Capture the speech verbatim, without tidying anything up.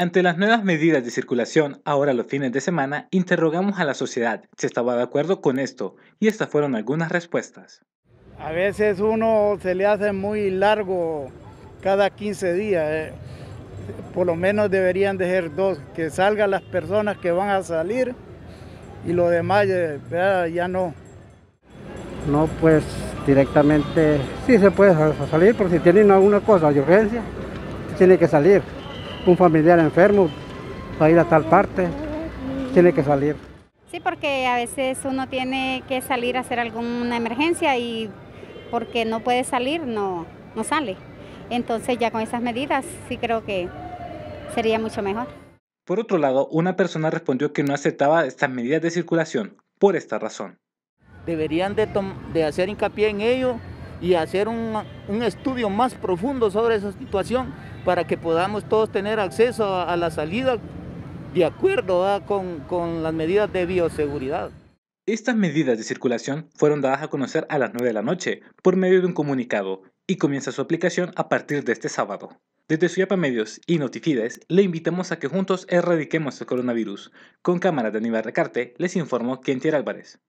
Ante las nuevas medidas de circulación ahora los fines de semana, interrogamos a la sociedad si estaba de acuerdo con esto y estas fueron algunas respuestas. A veces uno se le hace muy largo cada quince días, eh. Por lo menos deberían de ser dos, que salgan las personas que van a salir y lo demás ya, ya no. No, pues directamente sí se puede salir, porque si tienen alguna cosa de urgencia, tiene que salir. Un familiar enfermo para ir a tal parte, tiene que salir. Sí, porque a veces uno tiene que salir a hacer alguna emergencia y porque no puede salir, no, no sale. Entonces ya con esas medidas sí creo que sería mucho mejor. Por otro lado, una persona respondió que no aceptaba estas medidas de circulación por esta razón. Deberían de, de hacer hincapié en ello y hacer un, un estudio más profundo sobre esa situación, para que podamos todos tener acceso a, a la salida de acuerdo a, con, con las medidas de bioseguridad. Estas medidas de circulación fueron dadas a conocer a las nueve de la noche por medio de un comunicado y comienza su aplicación a partir de este sábado. Desde Suyapa Medios y Notifides le invitamos a que juntos erradiquemos el coronavirus. Con cámaras de Aníbal Recarte les informó Quintero Álvarez.